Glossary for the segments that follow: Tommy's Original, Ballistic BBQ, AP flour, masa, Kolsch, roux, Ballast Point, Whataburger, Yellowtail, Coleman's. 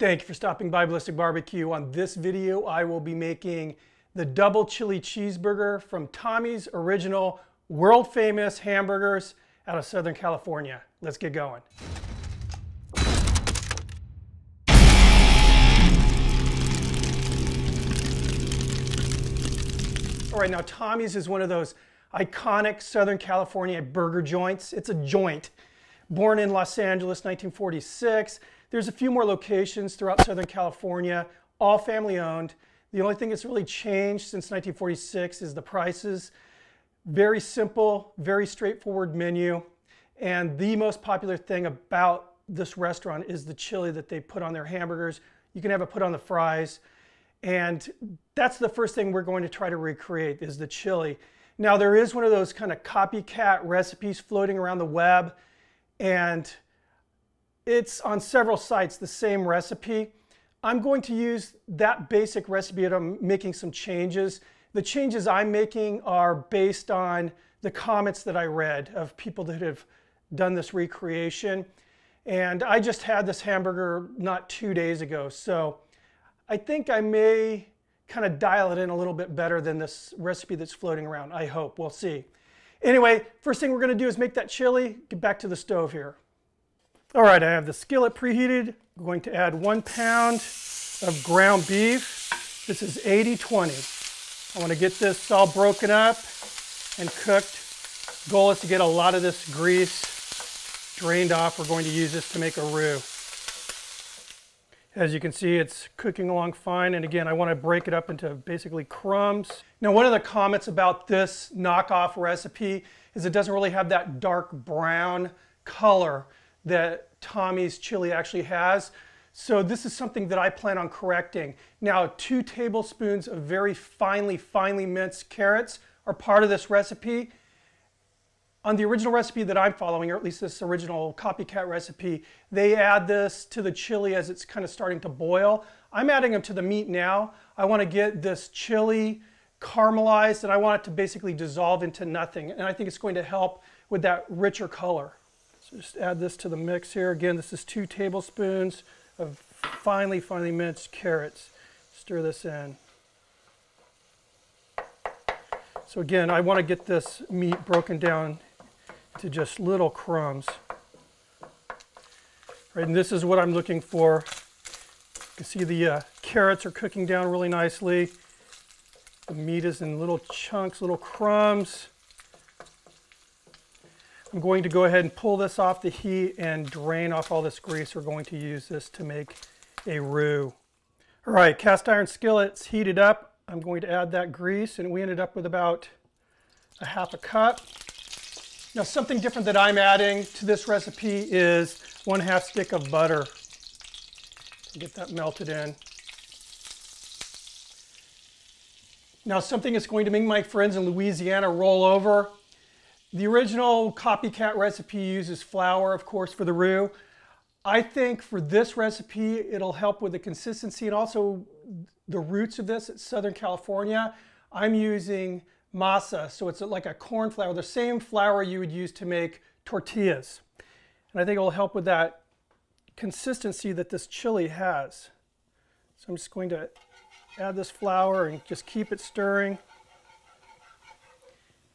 Thank you for stopping by Ballistic BBQ. On this video, I will be making the double chili cheeseburger from Tommy's Original, world famous hamburgers out of Southern California. Let's get going. All right, now Tommy's is one of those iconic Southern California burger joints. It's a joint. Born in Los Angeles, 1946. There's a few more locations throughout Southern California, all family owned. The only thing that's really changed since 1946 is the prices. Very simple, very straightforward menu. And the most popular thing about this restaurant is the chili that they put on their hamburgers. You can have it put on the fries. And that's the first thing we're going to try to recreate is the chili. Now there is one of those kind of copycat recipes floating around the web, and it's on several sites, the same recipe. I'm going to use that basic recipe and I'm making some changes. The changes I'm making are based on the comments that I read of people that have done this recreation. And I just had this hamburger not 2 days ago. So I think I may kind of dial it in a little bit better than this recipe that's floating around. I hope, we'll see. Anyway, first thing we're gonna do is make that chili. Get back to the stove here. All right, I have the skillet preheated. I'm going to add 1 pound of ground beef. This is 80-20. I want to get this all broken up and cooked. The goal is to get a lot of this grease drained off. We're going to use this to make a roux. As you can see, it's cooking along fine. And again, I want to break it up into basically crumbs. Now, one of the comments about this knockoff recipe is it doesn't really have that dark brown color that Tommy's chili actually has. So this is something that I plan on correcting. Now, 2 tablespoons of very finely minced carrots are part of this recipe. On the original recipe that I'm following, or at least this original copycat recipe, they add this to the chili as it's kind of starting to boil. I'm adding them to the meat now. I want to get this chili caramelized and I want it to basically dissolve into nothing. And I think it's going to help with that richer color. Just add this to the mix here. Again, this is 2 tablespoons of finely minced carrots. Stir this in. So again, I want to get this meat broken down to just little crumbs. Right, and this is what I'm looking for. You can see the carrots are cooking down really nicely. The meat is in little chunks, little crumbs. I'm going to go ahead and pull this off the heat and drain off all this grease. We're going to use this to make a roux. All right, cast iron skillet's heated up. I'm going to add that grease, and we ended up with about 1/2 cup. Now, something different that I'm adding to this recipe is 1/2 stick of butter. Get that melted in. Now, something that's going to make my friends in Louisiana roll over. The original copycat recipe uses flour, of course, for the roux. I think for this recipe, it'll help with the consistency and also the roots of this. It's Southern California. I'm using masa, so it's like a corn flour, the same flour you would use to make tortillas. And I think it'll help with that consistency that this chili has. So I'm just going to add this flour and just keep it stirring.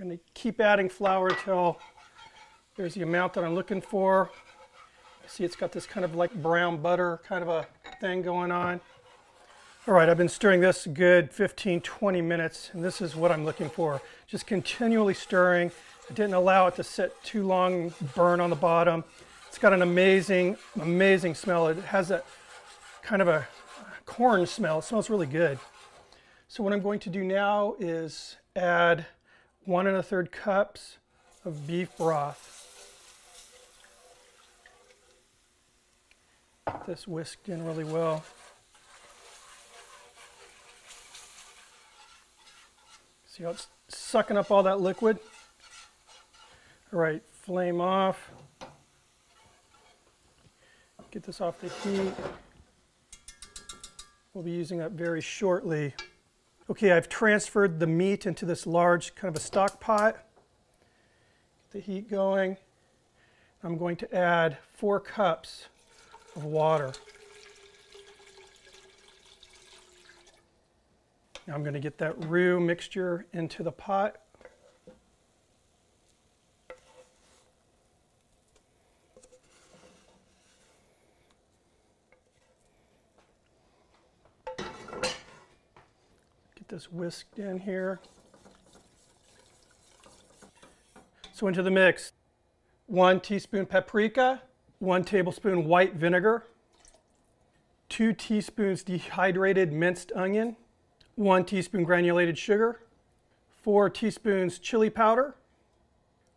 I'm going to keep adding flour until there's the amount that I'm looking for. See, it's got this kind of like brown butter kind of a thing going on. All right, I've been stirring this a good 15-20 minutes, and this is what I'm looking for. Just continually stirring. I didn't allow it to sit too long, burn on the bottom. It's got an amazing smell. It has that kind of a corn smell. It smells really good. So what I'm going to do now is add 1 1/3 cups of beef broth. Get this whisked in really well. See how it's sucking up all that liquid? All right, flame off. Get this off the heat. We'll be using that very shortly. Okay, I've transferred the meat into this large kind of a stock pot. Get the heat going. I'm going to add 4 cups of water. Now I'm going to get that roux mixture into the pot. Get this whisked in here. So into the mix, 1 teaspoon paprika, 1 tablespoon white vinegar, 2 teaspoons dehydrated minced onion, 1 teaspoon granulated sugar, 4 teaspoons chili powder,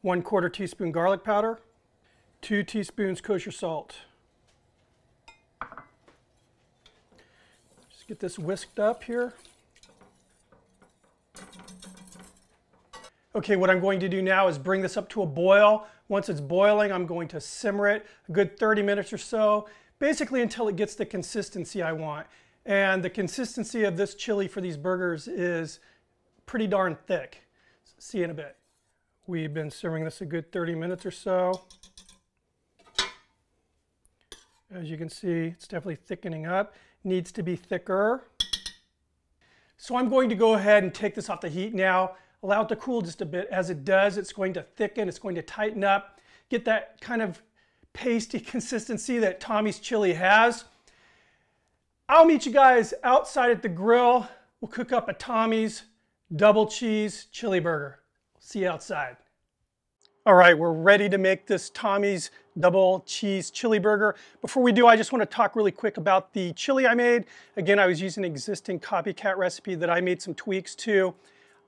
1/4 teaspoon garlic powder, 2 teaspoons kosher salt. Just get this whisked up here. Okay, what I'm going to do now is bring this up to a boil. Once it's boiling, I'm going to simmer it a good 30 minutes or so, basically until it gets the consistency I want. And the consistency of this chili for these burgers is pretty darn thick. See you in a bit. We've been simmering this a good 30 minutes or so. As you can see, it's definitely thickening up. Needs to be thicker. So I'm going to go ahead and take this off the heat now. Allow it to cool just a bit. As it does, it's going to thicken, it's going to tighten up, get that kind of pasty consistency that Tommy's chili has. I'll meet you guys outside at the grill. We'll cook up a Tommy's double cheese chili burger. See you outside. All right, we're ready to make this Tommy's double cheese chili burger. Before we do, I just want to talk really quick about the chili I made. Again, I was using an existing copycat recipe that I made some tweaks to.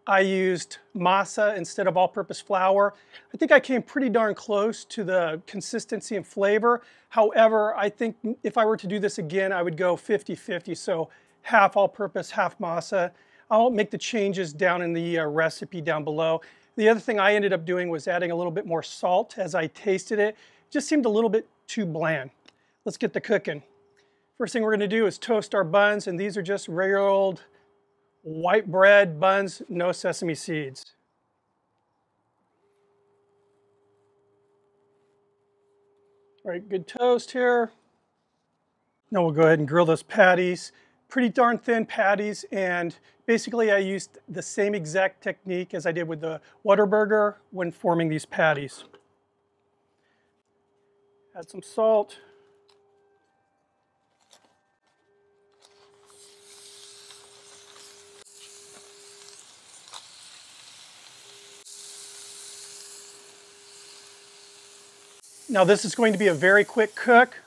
I used masa instead of all-purpose flour. I think I came pretty darn close to the consistency and flavor. However, I think if I were to do this again, I would go 50-50, so half all-purpose, half masa. I'll make the changes down in the recipe down below. The other thing I ended up doing was adding a little bit more salt as I tasted it. It just seemed a little bit too bland. Let's get to cooking. First thing we're gonna do is toast our buns, and these are just regular old white bread buns, no sesame seeds. All right, good toast here. Now we'll go ahead and grill those patties. Pretty darn thin patties, and basically I used the same exact technique as I did with the Whataburger when forming these patties. Add some salt. Now this is going to be a very quick cook.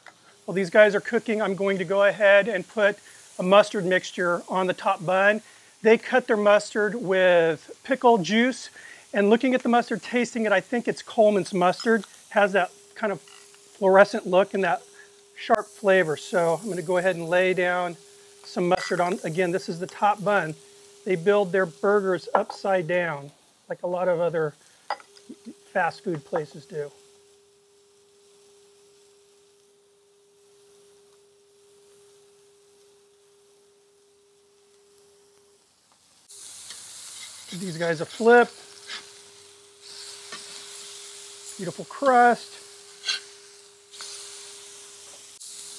While these guys are cooking, I'm going to go ahead and put a mustard mixture on the top bun. They cut their mustard with pickle juice, and looking at the mustard, tasting it, I think it's Coleman's mustard. It has that kind of fluorescent look and that sharp flavor. So I'm gonna go ahead and lay down some mustard on. Again, this is the top bun. They build their burgers upside down, like a lot of other fast food places do. Give these guys a flip. Beautiful crust.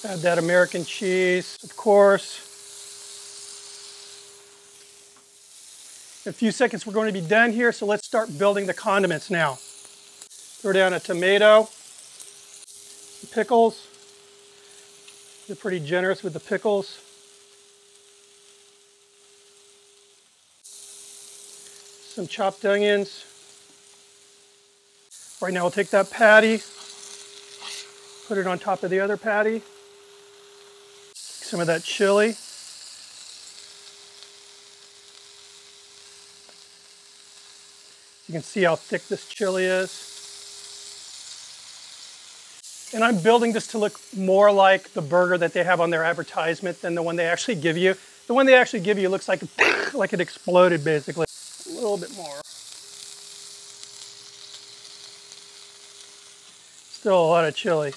Add that American cheese, of course. In a few seconds, we're going to be done here, so let's start building the condiments now. Throw down a tomato, some pickles. They're pretty generous with the pickles. Some chopped onions. Right now we'll take that patty, put it on top of the other patty, some of that chili. You can see how thick this chili is. And I'm building this to look more like the burger that they have on their advertisement than the one they actually give you. The one they actually give you looks like it exploded basically. A little bit more. Still a lot of chili.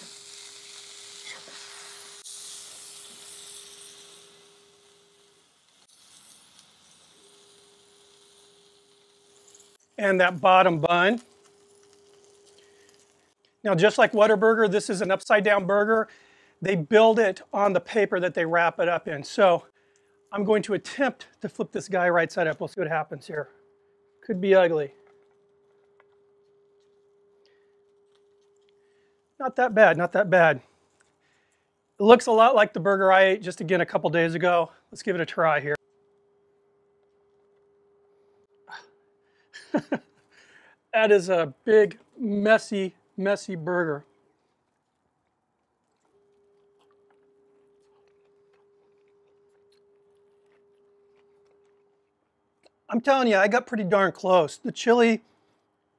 And that bottom bun. Now, just like Whataburger, this is an upside down burger. They build it on the paper that they wrap it up in. So I'm going to attempt to flip this guy right side up. We'll see what happens here. Could be ugly. Not that bad, not that bad. It looks a lot like the burger I ate just again a couple days ago. Let's give it a try here. That is a big, messy, messy burger. I'm telling you, I got pretty darn close. The chili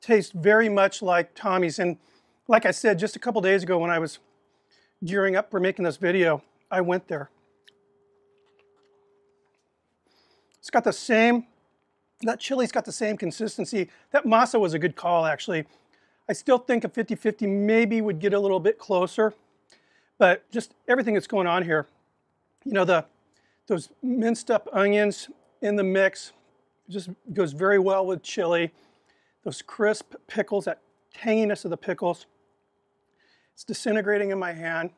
tastes very much like Tommy's, and like I said, just a couple days ago when I was gearing up for making this video, I went there. It's got the same, that chili's got the same consistency. That masa was a good call, actually. I still think a 50-50 maybe would get a little bit closer, but just everything that's going on here, you know, those minced up onions in the mix, it just goes very well with chili. Those crisp pickles, that tanginess of the pickles, it's disintegrating in my hand.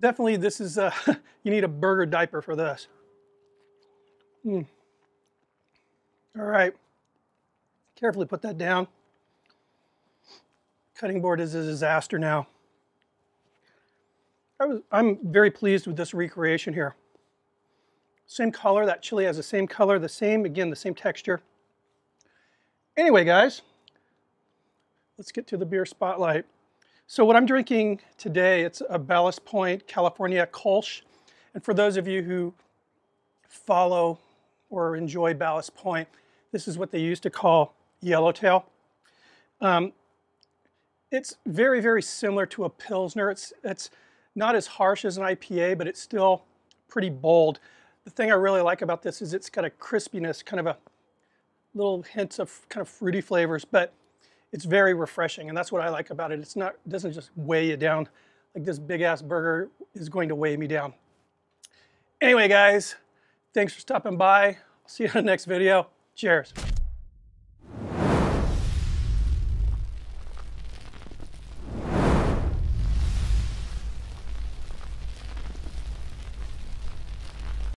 Definitely this is a, you need a burger diaper for this. All right, carefully put that down. Cutting board is a disaster now. I'm very pleased with this recreation here. Same color, that chili has the same color, the same, again, the same texture. Anyway, guys, let's get to the beer spotlight. So what I'm drinking today, it's a Ballast Point, California Kolsch. And for those of you who follow or enjoy Ballast Point, this is what they used to call Yellowtail. It's very, very similar to a Pilsner. It's not as harsh as an IPA, but it's still pretty bold. The thing I really like about this is it's got a crispiness, kind of a little hints of kind of fruity flavors, but it's very refreshing, and that's what I like about it. It doesn't just weigh you down like this big-ass burger is going to weigh me down. Anyway, guys, thanks for stopping by. I'll see you in the next video. Cheers.